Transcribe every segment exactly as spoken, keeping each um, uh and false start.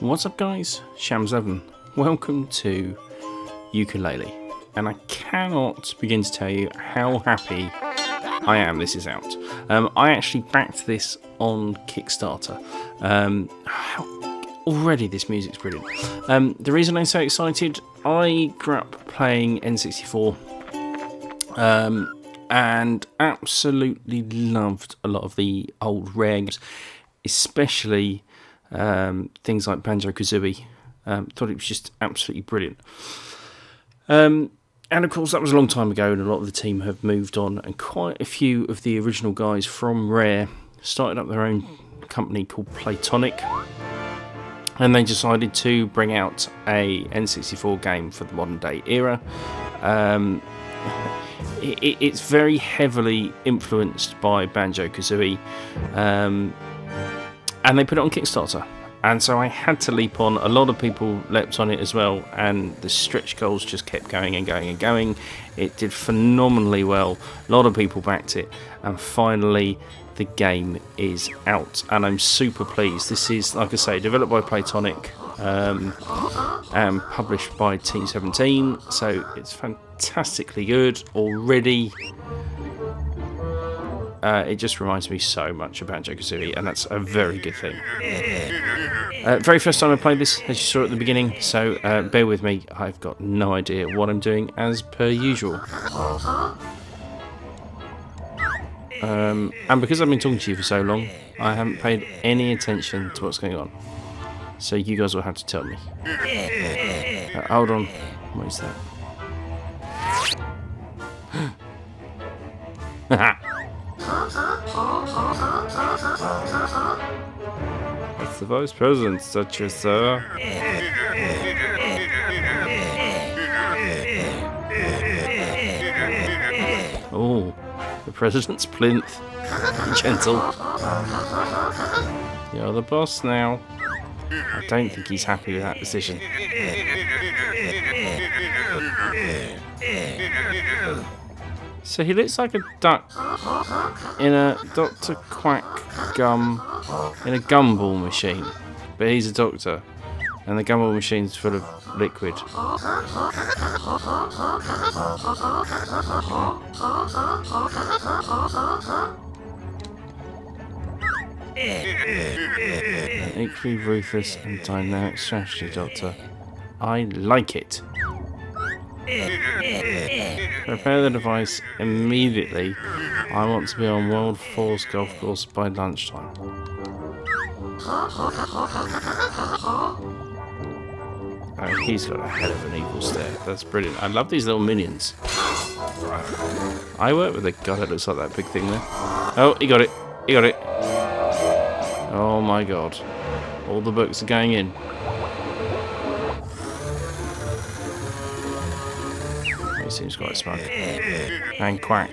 What's up guys, Shams eleven, welcome to Yooka-Laylee, and I cannot begin to tell you how happy I am this is out. Um, I actually backed this on Kickstarter. Um, how, already this music's brilliant. Um, the reason I'm so excited, I grew up playing N sixty-four um, and absolutely loved a lot of the old Rare games, especially Um, things like Banjo-Kazooie. Um, thought it was just absolutely brilliant. Um, and of course that was a long time ago, and a lot of the team have moved on, and quite a few of the original guys from Rare started up their own company called Playtonic, and they decided to bring out a N sixty-four game for the modern day era. Um, it, it's very heavily influenced by Banjo-Kazooie. Um, And they put it on Kickstarter, and so I had to leap on. A lot of people leapt on it as well, and the stretch goals just kept going and going and going. It did phenomenally well. A lot of people backed it, and finally the game is out, and I'm super pleased. This is, like I say, developed by Playtonic um, and published by Team seventeen, so it's fantastically good already. Uh, it just reminds me so much about Banjo-Kazooie, and that's a very good thing. Uh, very first time I played this, as you saw at the beginning, so uh, bear with me, I've got no idea what I'm doing as per usual. Um, and because I've been talking to you for so long, I haven't paid any attention to what's going on. So you guys will have to tell me. Uh, hold on, what is that? Haha! It's the vice president, such as sir. Oh, the president's plinth. Be gentle. You're the boss now. I don't think he's happy with that decision. So he looks like a duck in a Doctor Quack gum, in a gumball machine. But he's a doctor, and the gumball machine's full of liquid. An equally ruthless and dynamic strategy, Doctor. I like it. Prepare the device immediately. I want to be on World Force Golf Course by lunchtime. Oh, he's got a head of an evil stare. That's brilliant. I love these little minions. I work with a god that looks like that big thing there. Oh, he got it. He got it. Oh my god. All the books are going in. Seems quite smug. And Quack,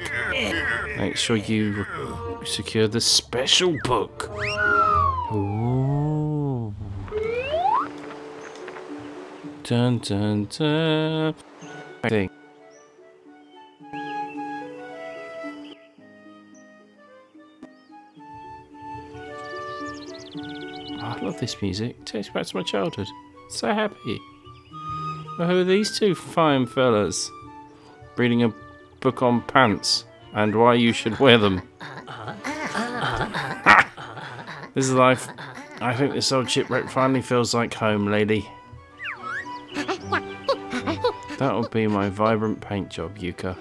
make sure you secure the special book. Ooh. Dun dun dun. Thing. I love this music. It takes me back to my childhood. So happy. Well, who are these two fine fellas? Reading a book on pants and why you should wear them. This is life. I think this old shipwreck finally feels like home, lady. That will be my vibrant paint job, Yuka.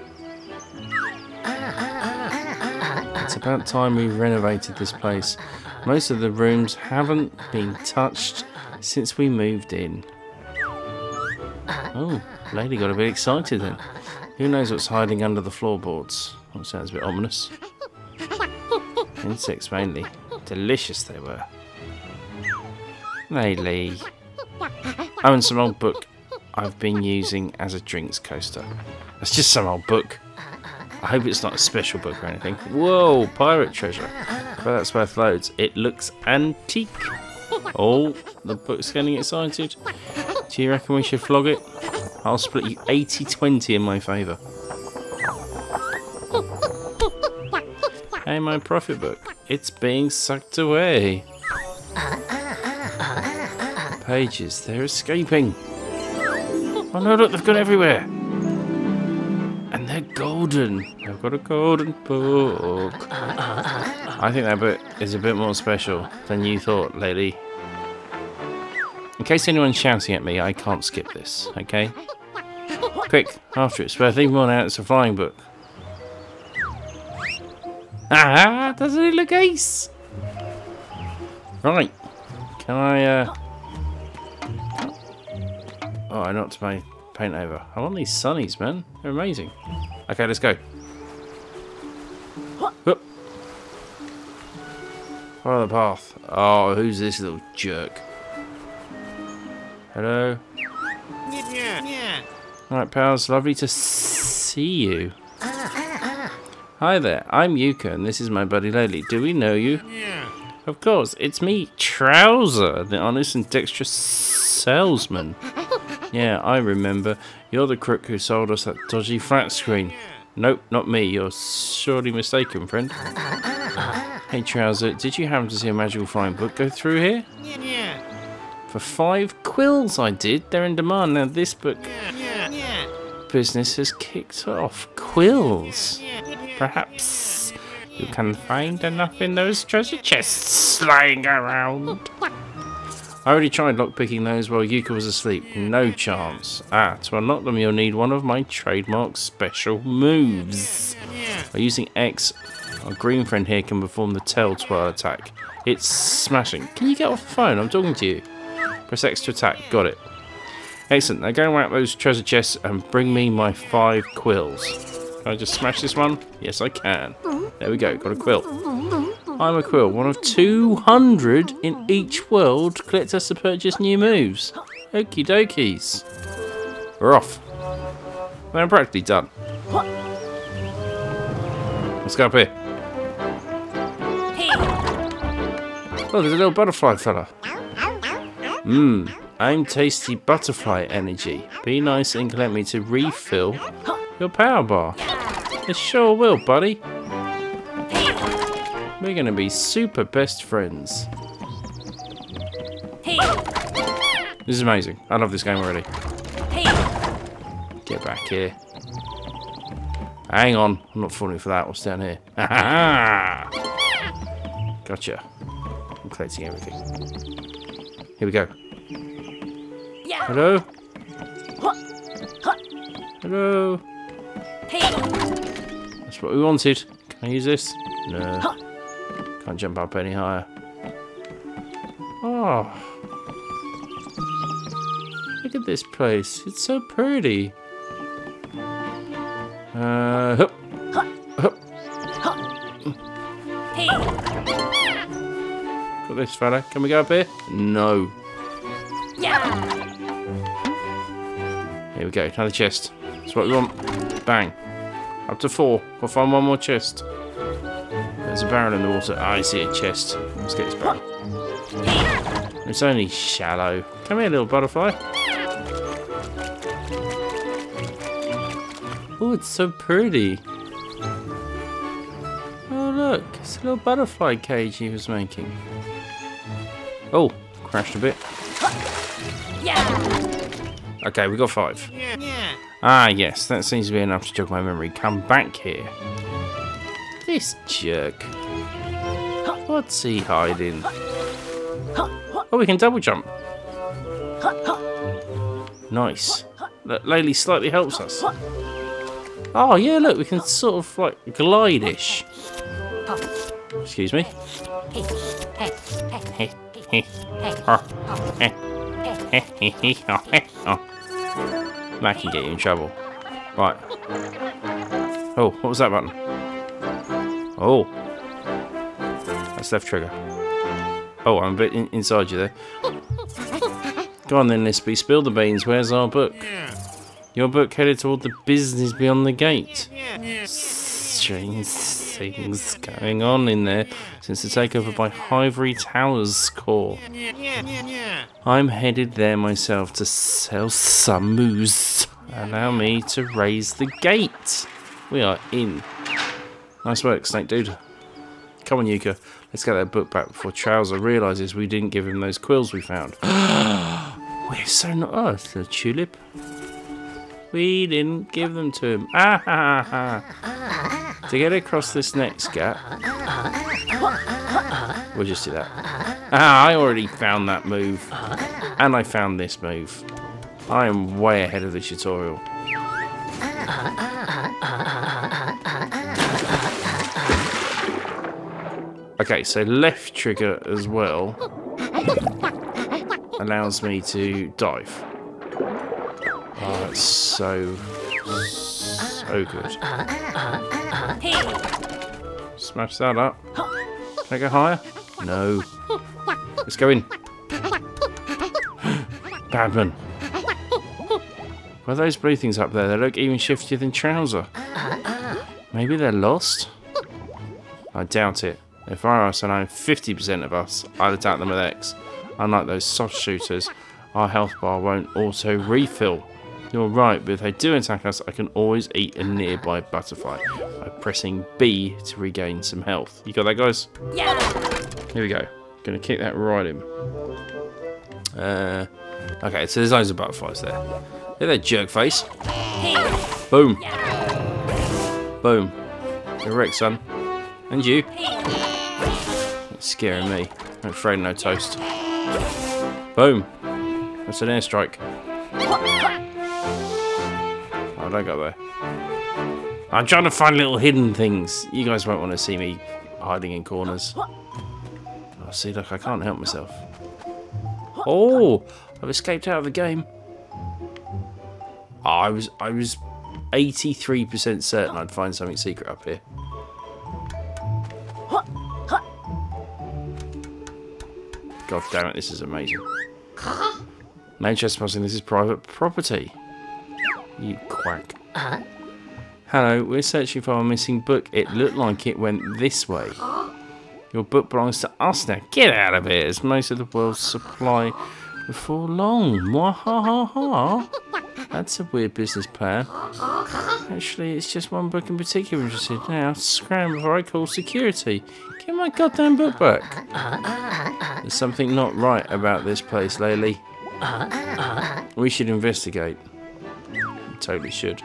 It's about time we renovated this place. Most of the rooms haven't been touched since we moved in. Oh, lady got a bit excited then. Who knows what's hiding under the floorboards? That oh, sounds a bit ominous. Insects mainly. Delicious they were. Laylee. Oh, and some old book I've been using as a drinks coaster. That's just some old book. I hope it's not a special book or anything. Whoa, pirate treasure. But that's worth loads. It looks antique. Oh, the book's getting excited. Do you reckon we should flog it? I'll split you eighty twenty in my favour. Hey, my profit book. It's being sucked away. pages. They're escaping. Oh no, look, they've gone everywhere. And they're golden. They've got a golden book. I think that bit is a bit more special than you thought, lady. In case anyone's shouting at me, I can't skip this, okay? Quick, after it's worth even more now it's a flying book. Ah, doesn't it look ace? Right. Can I, uh... Oh, I knocked my paint over. I want these sunnies, man. They're amazing. Okay, let's go. Whoop. Follow the path. Oh, who's this little jerk? Hello? Alright, pals. Lovely to see you. Hi there. I'm Yooka, and this is my buddy Laylee. Do we know you? Of course. It's me, Trowzer, the honest and dexterous salesman. Yeah, I remember. You're the crook who sold us that dodgy flat screen. Nope, not me. You're surely mistaken, friend. Hey, Trowzer, did you happen to see a magical flying book go through here? For five quills I did. They're in demand. Now this book business has kicked off. Quills. Perhaps you can find enough in those treasure chests lying around. I already tried lockpicking those while Yooka was asleep. No chance. Ah, to unlock them you'll need one of my trademark special moves. By using X, our green friend here can perform the tail twirl attack. It's smashing. Can you get off the phone? I'm talking to you. Press X to attack. Got it. Excellent. Now go and whack those treasure chests and bring me my five quills. Can I just smash this one? Yes, I can. There we go. Got a quill. I'm a quill, one of two hundred in each world. Collect us to purchase new moves. Okie dokies. We're off. We're practically done. Let's go up here. Oh, there's a little butterfly fella. Mmm, I'm tasty butterfly energy. Be nice and collect me to refill your power bar. It sure will, buddy. We're going to be super best friends. Hey. This is amazing. I love this game already. Hey. Get back here. Hang on. I'm not falling for that. What's down here? Gotcha. I'm collecting everything. Here we go. Yeah. Hello? Hello? Hey. That's what we wanted. Can I use this? No. Can't jump up any higher. Oh, look at this place. It's so pretty. Uh, hup. Hup. Hey. Got this fella. Can we go up here? No. Yeah. Here we go. Another chest. That's what we want. Bang. Up to four. We'll find one more chest. There's a barrel in the water. Oh, I see a chest. Let's get this barrel. It's only shallow. Come here, little butterfly. Oh, it's so pretty. Oh, look. It's a little butterfly cage he was making. Oh, crashed a bit. Okay, we got five. Ah, yes. That seems to be enough to jog my memory. Come back here. This jerk. What's he hiding? Oh, we can double jump. Nice. Look, Laylee slightly helps us. Oh, yeah, look, we can sort of, like, glide-ish. Excuse me. That can get you in trouble. Right. Oh, what was that button? Oh, that's left trigger. Oh, I'm a bit in inside you there. Go on then, Lispy, spill the beans. Where's our book? Your book headed toward the business beyond the gate. Strange things going on in there since the takeover by Ivory Towers core. I'm headed there myself to sell some moves. Allow me to raise the gate. We are in. Nice work, Snake Dude. Come on, Yooka. Let's get that book back before Trowzer realises we didn't give him those quills we found. We're so not us, the tulip. We didn't give them to him. Ah ha ha ha. To get across this next gap. We'll just do that. Ah, I already found that move. And I found this move. I am way ahead of the tutorial. Okay, so left trigger as well allows me to dive. Oh, that's so, so good. Smash that up. Can I go higher? No. Let's go in. Badman. Why are those blue things up there? They look even shiftier than Trowzer. Maybe they're lost? I doubt it. If I were us, I know fifty percent of us, I'd attack them with X. Unlike those soft shooters, our health bar won't auto refill. You're right, but if they do attack us, I can always eat a nearby butterfly by pressing B to regain some health. You got that, guys? Yeah. Here we go. Gonna kick that right in. Uh, okay, so there's loads of butterflies there. Look at that jerk face. Boom. Boom. Correct, son. And you. It's scaring me. I'm afraid no toast. Boom! That's an airstrike. Oh, don't go there. I'm trying to find little hidden things. You guys won't want to see me hiding in corners. Oh, see, look, I can't help myself. Oh! I've escaped out of the game. Oh, I was, I was eighty-three percent certain I'd find something secret up here. God damn it, this is amazing. No trespassing, this is private property. You quack. Hello, we're searching for our missing book. It looked like it went this way. Your book belongs to us now. Get out of here. It's most of the world's supply before long. That's a weird business plan. Actually, it's just one book in particular we're interested in now. Scram before I call security. Get my goddamn book back. There's something not right about this place, Laylee. We should investigate. We totally should.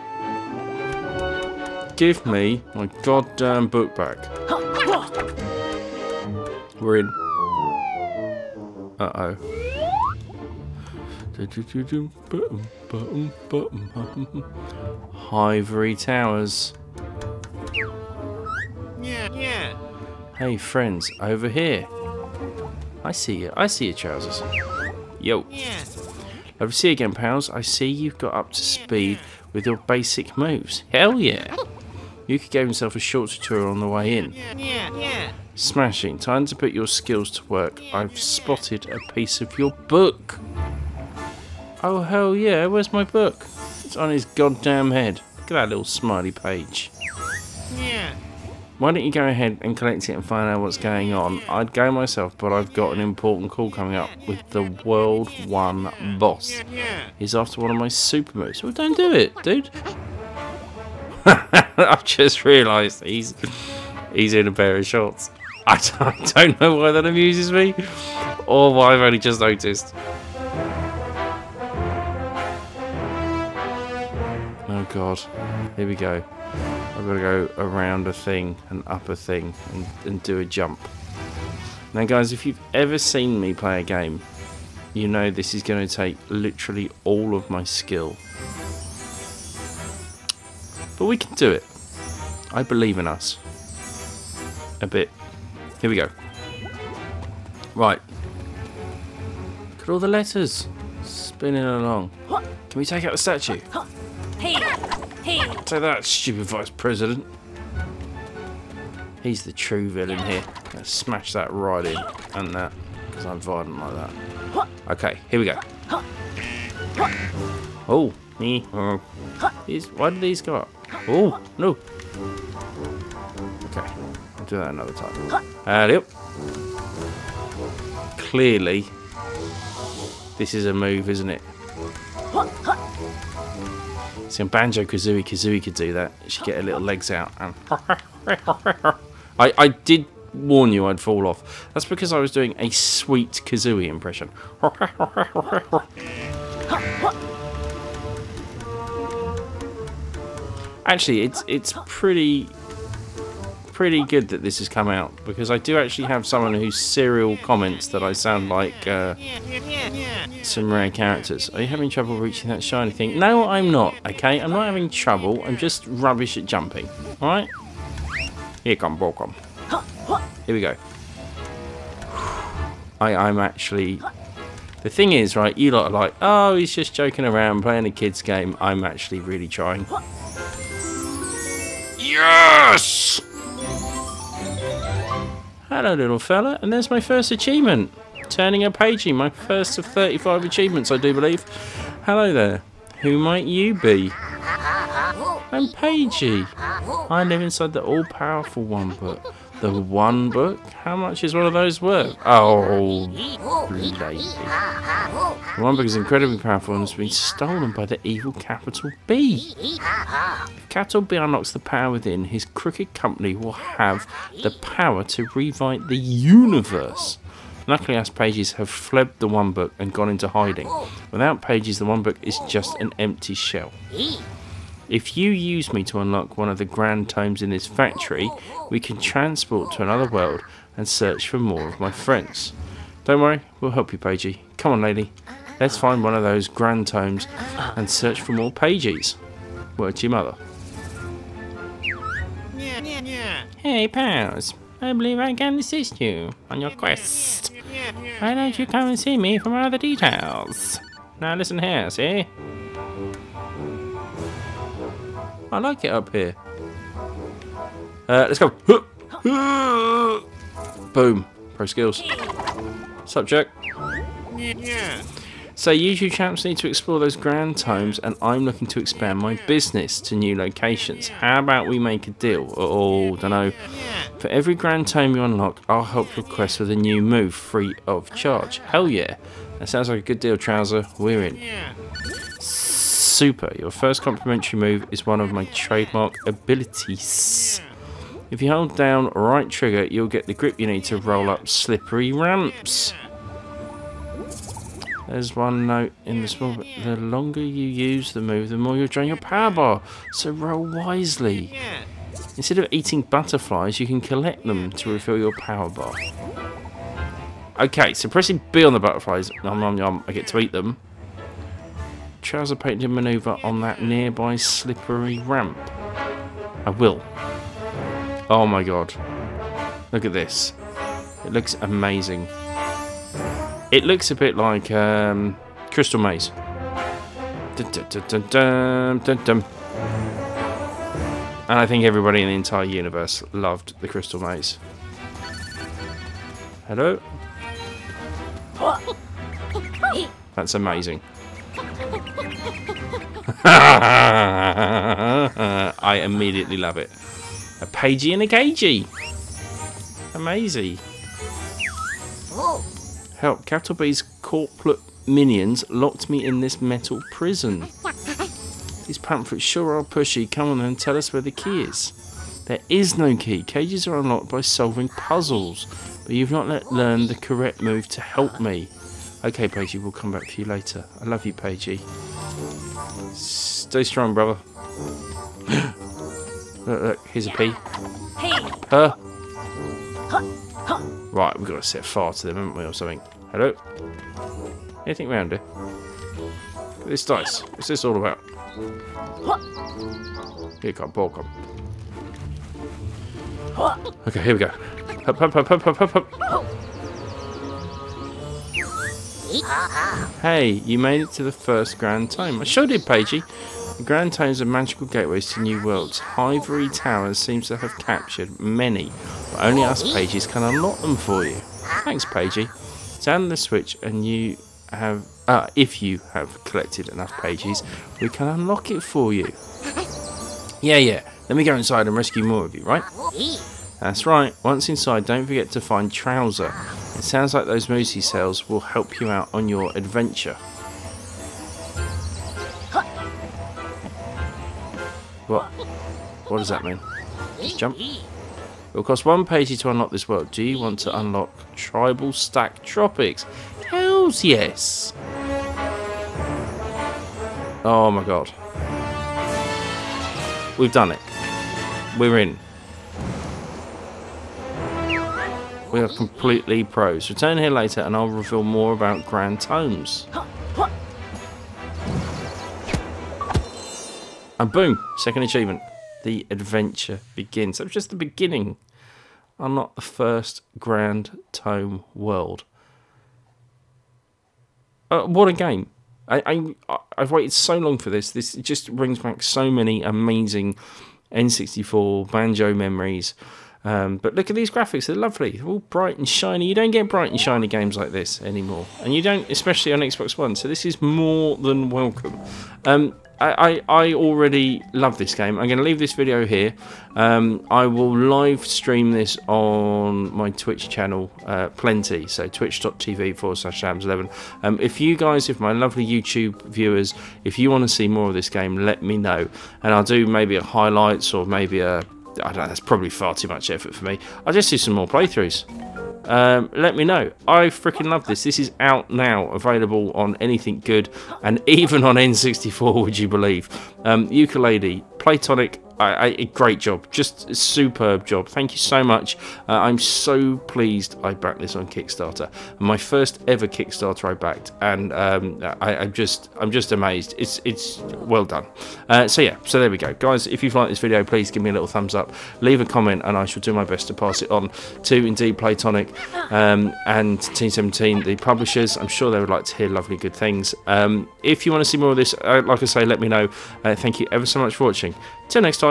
Give me my goddamn book back. We're in. Uh oh. Ivory Towers. Yeah, yeah. Hey friends, over here. I see you. I see your trousers. Yo. Yeah. Over see you again, pals. I see you've got up to speed with your basic moves. Hell yeah. Yooka gave himself a short tutorial on the way in. Yeah, yeah. Smashing. Time to put your skills to work. I've spotted a piece of your book. Oh hell yeah, where's my book? It's on his goddamn head. Look at that little smiley page. Yeah. Why don't you go ahead and collect it and find out what's going on? I'd go myself, but I've got an important call coming up with the World One boss. He's after one of my super moves. Well, don't do it, dude. I've just realised he's he's in a pair of shorts. I don't, I don't know why that amuses me, or why I've only just noticed. Oh god, here we go. I've got to go around a thing and up a thing and, and do a jump. Now guys, if you've ever seen me play a game, you know this is going to take literally all of my skill. But we can do it. I believe in us. A bit. Here we go. Right. Look at all the letters spinning along. Can we take out the statue? Hey. Hey. Take that, stupid vice president. He's the true villain here. Let's smash that right in. And that. Because I'm violent like that. Okay, here we go. Oh. Me. Why do these go up? Oh, no. Okay. I'll do that another time. And yep. Clearly, this is a move, isn't it? See, Banjo-Kazooie, Kazooie could do that. She'd get her little legs out and... I, I did warn you I'd fall off. That's because I was doing a sweet Kazooie impression. Actually, it's it's pretty pretty good that this has come out, because I do actually have someone who serial comments that I sound like uh, some rare characters. Are you having trouble reaching that shiny thing? No, I'm not, okay? I'm not having trouble. I'm just rubbish at jumping, all right? Here come, ball come. Here we go. I, I'm actually... The thing is, right, you lot are like, oh, he's just joking around, playing a kid's game. I'm actually really trying. Yes! Hello, little fella. And there's my first achievement. Turning a Pagey, my first of thirty-five achievements, I do believe. Hello there. Who might you be? I'm Pagey. I live inside the all-powerful one book. The one book? How much is one of those worth? Oh, lady. The one book is incredibly powerful and has been stolen by the evil Capital B. If Capital B unlocks the power within, his crooked company will have the power to rewrite the universe. Luckily, us Pageys have fled the one book and gone into hiding. Without Pageys, the one book is just an empty shell. If you use me to unlock one of the grand tomes in this factory, we can transport to another world and search for more of my friends. Don't worry, we'll help you, Pagey. Come on, lady. Let's find one of those grand tomes and search for more Pageys. Word to your mother. Hey, pals. I believe I can assist you on your quest. Why don't you come and see me for more of the details? Now listen here, see? I like it up here. Uh, let's go. Boom. Pro skills. Sup, Jack? Yeah. So you two chaps need to explore those grand tomes, and I'm looking to expand my business to new locations. How about we make a deal? Oh, dunno. For every grand tome you unlock, I'll help your quest with a new move free of charge. Hell yeah. That sounds like a good deal, Trowzer. We're in. Super, your first complimentary move is one of my trademark abilities. If you hold down right trigger, you'll get the grip you need to roll up slippery ramps. There's one note in the small bit. The longer you use the move, the more you'll drain your power bar, so roll wisely. Instead of eating butterflies, you can collect them to refill your power bar. Okay, so pressing B on the butterflies, nom nom nom, I get to eat them. Trowzer painted a manoeuvre on that nearby slippery ramp. I will. Oh my god. Look at this. It looks amazing. It looks a bit like um, Crystal Maze. Dun, dun, dun, dun, dun, dun, dun. And I think everybody in the entire universe loved the Crystal Maze. Hello? That's amazing. I immediately love it. A Pagey and a Cagey. Amazing. Help, Capital B's corporate minions locked me in this metal prison. These pamphlets sure are pushy. Come on and tell us where the key is. There is no key. Cages are unlocked by solving puzzles, but you've not let learned the correct move to help me. Okay, Pagey, we'll come back to you later. I love you, Pagey. Stay strong, brother. Look, look, here's a pea. Huh? Right, we've got to set fire to them, haven't we, or something? Hello? Anything round here? Look at this dice. What's this all about? Here, come, ball, come. Okay, here we go. Hup, hup, hup, hup, hup, hup, hup. Hey, you made it to the first grand tome. I sure did, Pagey. The grand tomes are magical gateways to new worlds. Ivory Towers seems to have captured many, but only us Pageys can unlock them for you. Thanks, Pagey. Down the switch, and you have. Ah, if you have collected enough Pageys, we can unlock it for you. Yeah, yeah. Let me go inside and rescue more of you, right? That's right. Once inside, don't forget to find Trowzer. It sounds like those moosey cells will help you out on your adventure. What? What does that mean? Just jump. It will cost one Pagey to unlock this world. Do you want to unlock Tribal Stack Tropics? Hells yes! Oh my god. We've done it. We're in. We are completely pros. Return here later and I'll reveal more about Grand Tomes. And boom, second achievement. The adventure begins. So it's just the beginning. Unlock the first Grand Tome world. Uh, what a game. I, I, I've waited so long for this. This just brings back so many amazing N sixty-four Banjo memories. Um, but look at these graphics, they're lovely. They're all bright and shiny. You don't get bright and shiny games like this anymore. And you don't, especially on Xbox One. So this is more than welcome. Um, I, I, I already love this game. I'm going to leave this video here. Um, I will live stream this on my Twitch channel uh, plenty. So twitch dot t v forward slash Shams eleven. Um, if you guys, if my lovely YouTube viewers, if you want to see more of this game, let me know. And I'll do maybe a highlights or maybe a... I don't know, that's probably far too much effort for me. I'll just do some more playthroughs. Um, let me know. I freaking love this. This is out now, available on anything good, and even on N sixty-four, would you believe? Um, Yooka-Laylee, Playtonic, I, I, great job. Just a superb job. Thank you so much. Uh, I'm so pleased I backed this on Kickstarter. My first ever Kickstarter I backed, and um, I, I'm just I'm just amazed. It's it's well done. Uh, so yeah, so there we go, guys. If you've liked this video, please give me a little thumbs up, leave a comment, and I shall do my best to pass it on to indeed Playtonic um, and Team seventeen, the publishers. I'm sure they would like to hear lovely good things. Um, if you want to see more of this, uh, like I say, let me know. Uh, thank you ever so much for watching. Till next time.